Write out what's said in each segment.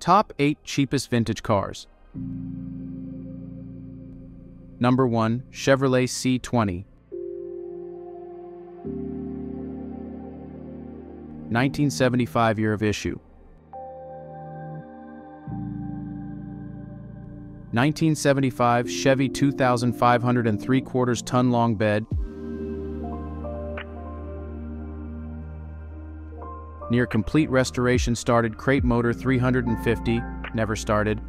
Top 8 Cheapest Vintage Cars. Number 1. Chevrolet C20. 1975 year of issue. 1975 Chevy 2,503/4 ton long bed, near complete restoration, started crate motor 350, never started.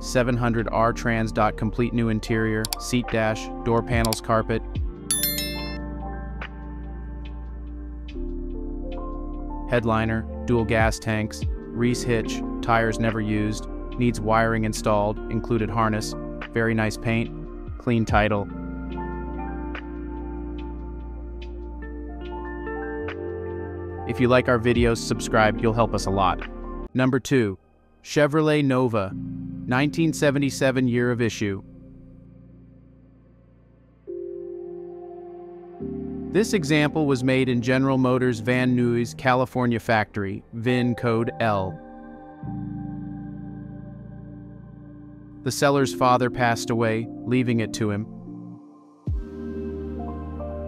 $700R trans. Complete new interior, seat dash, door panels, carpet. Headliner, dual gas tanks, Reese hitch, tires never used, needs wiring installed, included harness, very nice paint, clean title. If you like our videos, subscribe, you'll help us a lot. Number 2. Chevrolet Nova, 1977 year of issue. This example was made in General Motors Van Nuys, California factory, VIN code L. The seller's father passed away, leaving it to him.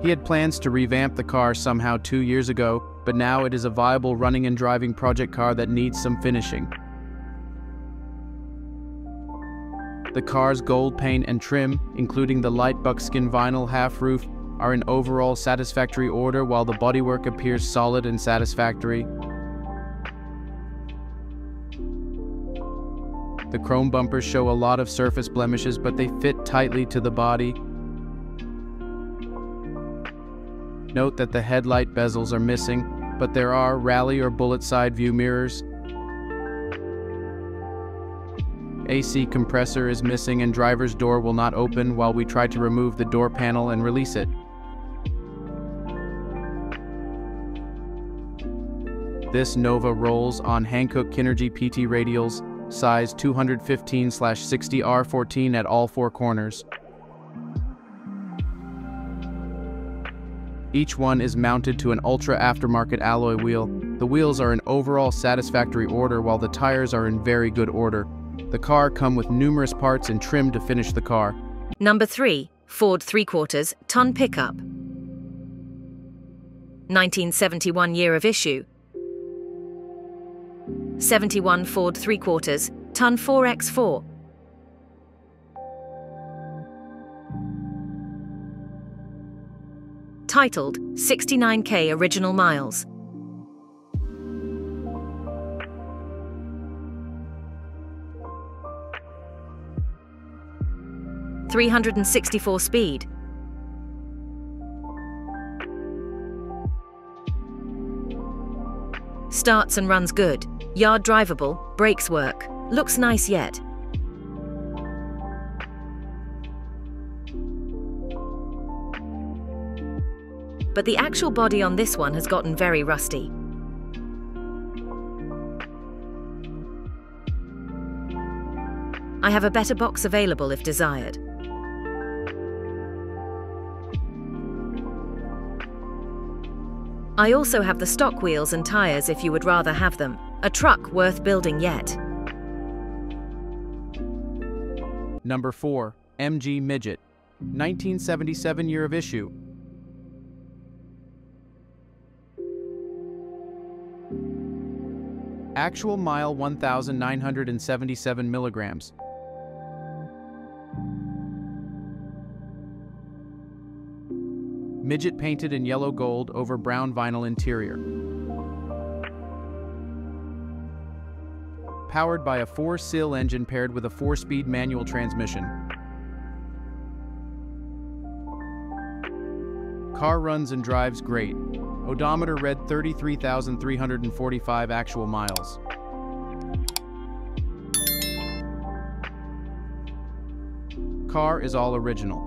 He had plans to revamp the car somehow 2 years ago, but now it is a viable running and driving project car that needs some finishing. The car's gold paint and trim, including the light buckskin vinyl half roof, are in overall satisfactory order, while the bodywork appears solid and satisfactory. The chrome bumpers show a lot of surface blemishes, but they fit tightly to the body. Note that the headlight bezels are missing, but there are rally or bullet side view mirrors. AC compressor is missing and driver's door will not open while we try to remove the door panel and release it. This Nova rolls on Hankook Kinergy PT radials, size 215/60R14 at all four corners. Each one is mounted to an ultra aftermarket alloy wheel. The wheels are in overall satisfactory order, while the tires are in very good order. The car comes with numerous parts and trim to finish the car. Number 3. Ford 3/4 ton pickup. 1971 year of issue. 71 Ford 3/4 ton 4x4. Titled, 69K original miles. .364 speed. Starts and runs good. Yard drivable, brakes work. Looks nice yet. But the actual body on this one has gotten very rusty. I have a better box available if desired. I also have the stock wheels and tires if you would rather have them. A truck worth building yet. Number 4. MG Midget, 1977 year of issue. Actual mile 1,977 milligrams. Midget painted in yellow gold over brown vinyl interior. Powered by a 4-cylinder engine paired with a 4-speed manual transmission. Car runs and drives great. Odometer read 33,345 actual miles. Car is all original.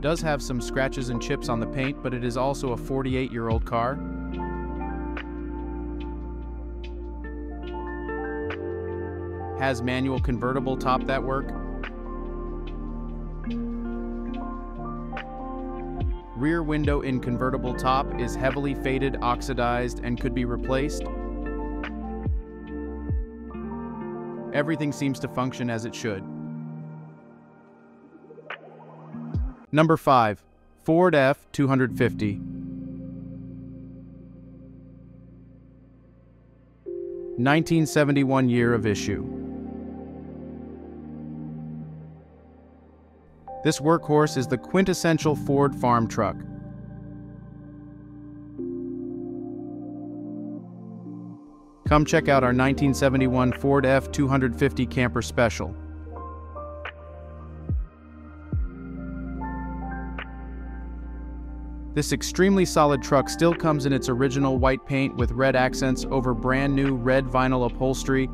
Does have some scratches and chips on the paint, but it is also a 48-year-old car. Has manual convertible top that work. rear window in convertible top is heavily faded, oxidized, and could be replaced. Everything seems to function as it should. Number 5. Ford F-250. 1971 year of issue. This workhorse is the quintessential Ford farm truck. Come check out our 1971 Ford F-250 Camper Special. This extremely solid truck still comes in its original white paint with red accents over brand new red vinyl upholstery.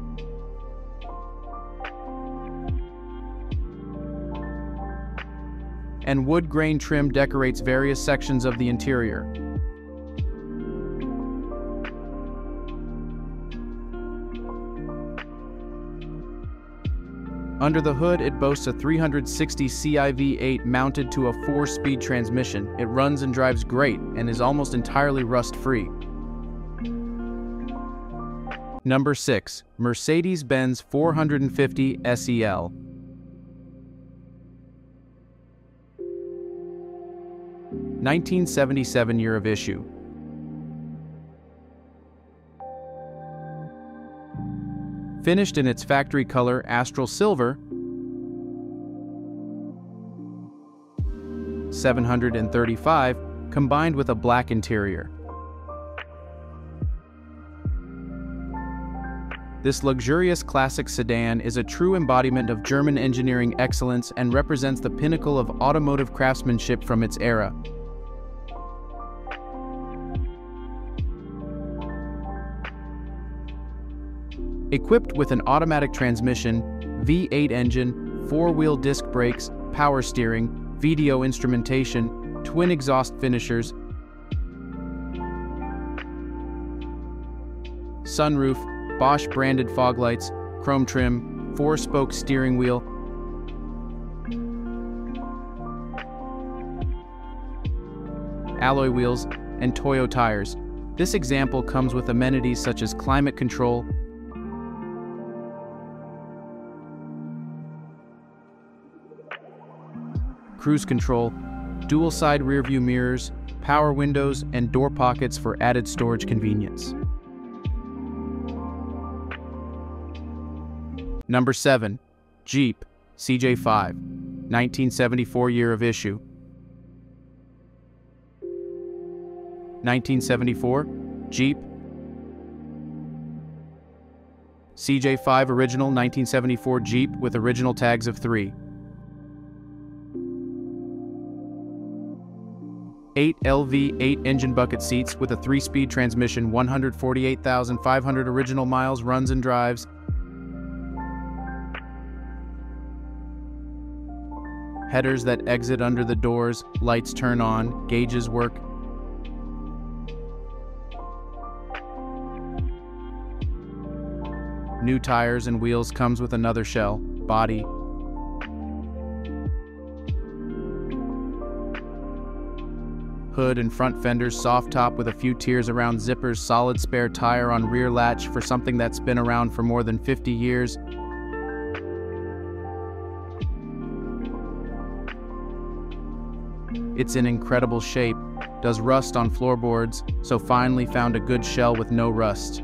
And wood grain trim decorates various sections of the interior. Under the hood, it boasts a 360 CIV8 mounted to a 4-speed transmission. It runs and drives great and is almost entirely rust-free. Number 6. Mercedes-Benz 450 SEL. (1977 year of issue). Finished in its factory color, Astral Silver, 735, combined with a black interior. This luxurious classic sedan is a true embodiment of German engineering excellence and represents the pinnacle of automotive craftsmanship from its era. Equipped with an automatic transmission, V8 engine, 4-wheel disc brakes, power steering, video instrumentation, twin exhaust finishers, sunroof, Bosch branded fog lights, chrome trim, 4-spoke steering wheel, alloy wheels, and Toyo tires. This example comes with amenities such as climate control, cruise control, dual side rearview mirrors, power windows, and door pockets for added storage convenience. Number 7. Jeep CJ5, 1974 year of issue. 1974 Jeep CJ5 original 1974 Jeep with original tags of 3. 8 LV8 engine bucket seats with a 3-speed transmission, 148,500 original miles, runs and drives. Headers that exit under the doors, lights turn on, gauges work. New tires and wheels, comes with another shell, body, hood and front fenders, soft top with a few tears around zippers, solid spare tire on rear latch for something that's been around for more than 50 years. It's in incredible shape, does rust on floorboards, so finally found a good shell with no rust.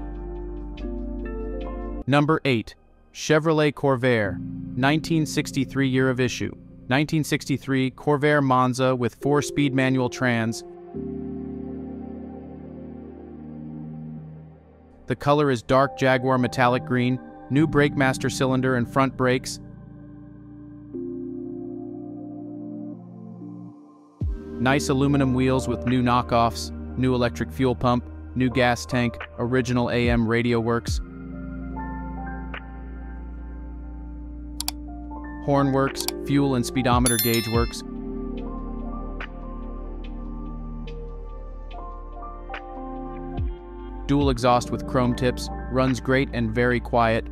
Number 8. Chevrolet Corvair, 1963 year of issue. 1963 Corvair Monza with 4-speed manual trans. The color is dark Jaguar metallic green, new brake master cylinder and front brakes. 9 aluminum wheels with new knockoffs, new electric fuel pump, new gas tank, original AM radio works. Horn works, fuel and speedometer gauge works. Dual exhaust with chrome tips, runs great and very quiet.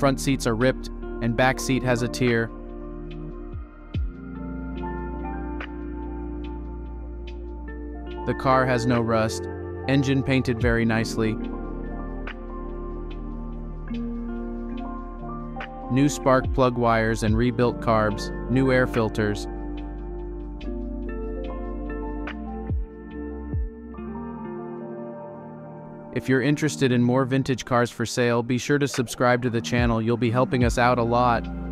Front seats are ripped, and back seat has a tier. The car has no rust, engine painted very nicely. New spark plug wires and rebuilt carbs, new air filters. If you're interested in more vintage cars for sale, be sure to subscribe to the channel. You'll be helping us out a lot.